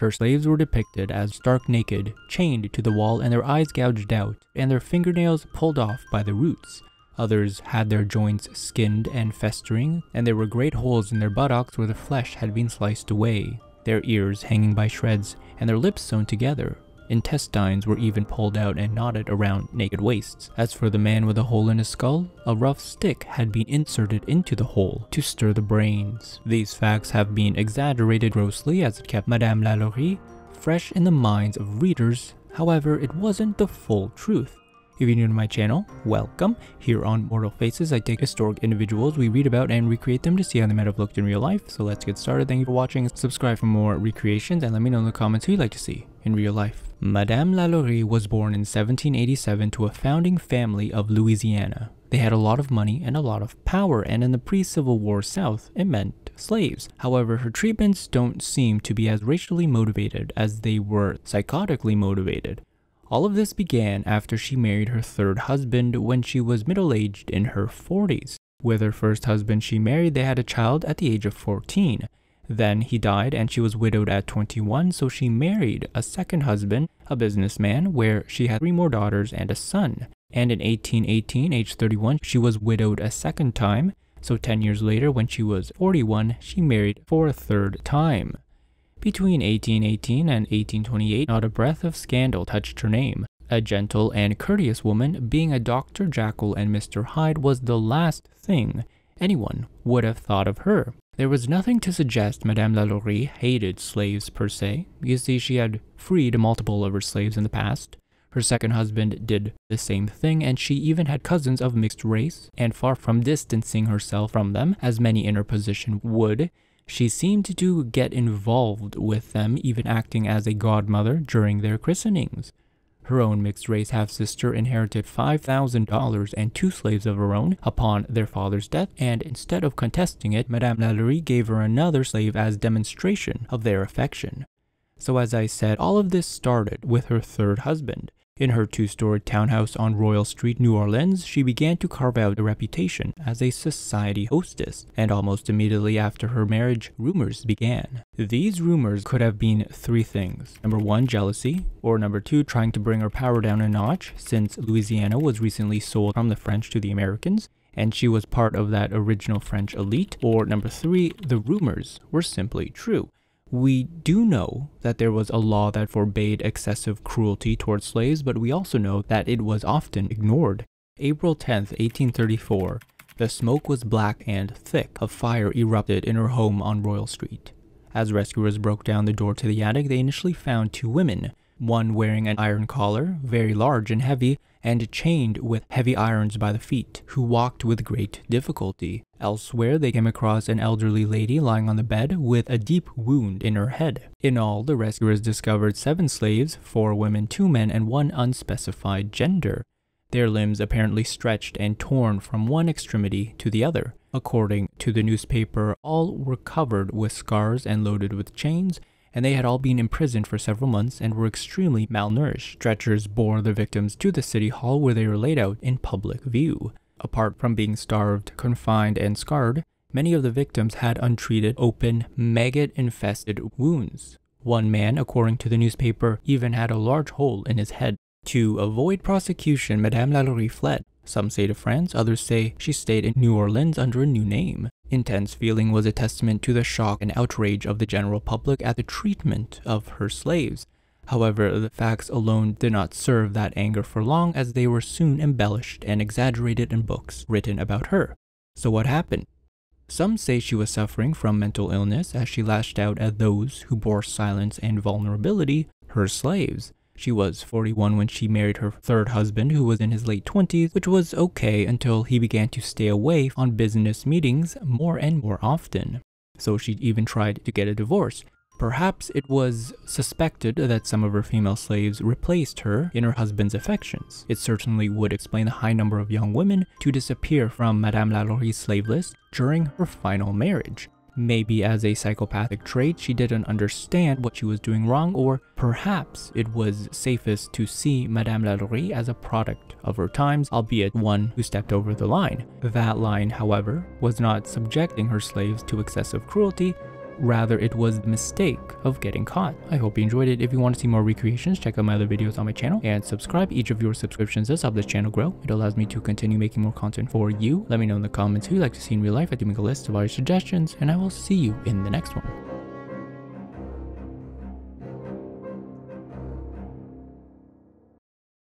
Her slaves were depicted as stark naked, chained to the wall and their eyes gouged out, and their fingernails pulled off by the roots. Others had their joints skinned and festering, and there were great holes in their buttocks where the flesh had been sliced away, their ears hanging by shreds, and their lips sewn together. Intestines were even pulled out and knotted around naked waists. As for the man with a hole in his skull, a rough stick had been inserted into the hole to stir the brains. These facts have been exaggerated grossly as it kept Madame Lalaurie fresh in the minds of readers. However, it wasn't the full truth. If you're new to my channel, welcome. Here on Mortal Faces, I take historic individuals we read about and recreate them to see how they might have looked in real life. So let's get started. Thank you for watching. Subscribe for more recreations and let me know in the comments who you'd like to see in real life. Madame Lalaurie was born in 1787 to a founding family of Louisiana. They had a lot of money and a lot of power, and in the pre-Civil War South, it meant slaves. However, her treatments don't seem to be as racially motivated as they were psychotically motivated. All of this began after she married her third husband when she was middle-aged in her 40s. With her first husband she married, they had a child at the age of 14. Then he died and she was widowed at 21, so she married a second husband, a businessman, where she had three more daughters and a son. And in 1818, age 31, she was widowed a second time, so 10 years later when she was 41, she married for a third time. Between 1818 and 1828, not a breath of scandal touched her name. A gentle and courteous woman, being a Dr. Jekyll and Mr. Hyde was the last thing anyone would have thought of her. There was nothing to suggest Madame Lalaurie hated slaves per se. You see, she had freed multiple of her slaves in the past. Her second husband did the same thing, and she even had cousins of mixed race, and far from distancing herself from them, as many in her position would, she seemed to get involved with them, even acting as a godmother during their christenings. Her own mixed-race half-sister inherited $5,000 and two slaves of her own upon their father's death, and instead of contesting it, Madame Lalaurie gave her another slave as demonstration of their affection. So as I said, all of this started with her third husband. In her two-story townhouse on Royal Street, New Orleans, she began to carve out a reputation as a society hostess, and almost immediately after her marriage, rumors began. These rumors could have been three things. Number one, jealousy, or number two, trying to bring her power down a notch, since Louisiana was recently sold from the French to the Americans, and she was part of that original French elite, or number three, the rumors were simply true. We do know that there was a law that forbade excessive cruelty towards slaves, but we also know that it was often ignored. April 10th, 1834, the smoke was black and thick. A fire erupted in her home on Royal Street. As rescuers broke down the door to the attic, they initially found two women, one wearing an iron collar, very large and heavy, and chained with heavy irons by the feet, who walked with great difficulty. Elsewhere, they came across an elderly lady lying on the bed with a deep wound in her head. In all, the rescuers discovered 7 slaves, 4 women, 2 men, and 1 unspecified gender. Their limbs apparently stretched and torn from one extremity to the other. According to the newspaper, all were covered with scars and loaded with chains, and they had all been imprisoned for several months and were extremely malnourished. Stretchers bore the victims to the city hall where they were laid out in public view. Apart from being starved, confined, and scarred, many of the victims had untreated, open, maggot-infested wounds. One man, according to the newspaper, even had a large hole in his head. To avoid prosecution, Madame Lalaurie fled. Some say to France, others say she stayed in New Orleans under a new name. Intense feeling was a testament to the shock and outrage of the general public at the treatment of her slaves. However, the facts alone did not serve that anger for long, as they were soon embellished and exaggerated in books written about her. So what happened? Some say she was suffering from mental illness, as she lashed out at those who bore silence and vulnerability, her slaves. She was 41 when she married her third husband, who was in his late 20s, which was okay until he began to stay away on business meetings more and more often. So she even tried to get a divorce. Perhaps it was suspected that some of her female slaves replaced her in her husband's affections. It certainly would explain the high number of young women to disappear from Madame Lalaurie's slave list during her final marriage. Maybe as a psychopathic trait, she didn't understand what she was doing wrong, or perhaps it was safest to see Madame Lalaurie as a product of her times, albeit one who stepped over the line. That line, however, was not subjecting her slaves to excessive cruelty, Rather, it was the mistake of getting caught. I hope you enjoyed it. If you want to see more recreations, check out my other videos on my channel and subscribe. Each of your subscriptions does help this channel grow. It allows me to continue making more content for you. Let me know in the comments who you'd like to see in real life. I do make a list of all your suggestions, and I will see you in the next one.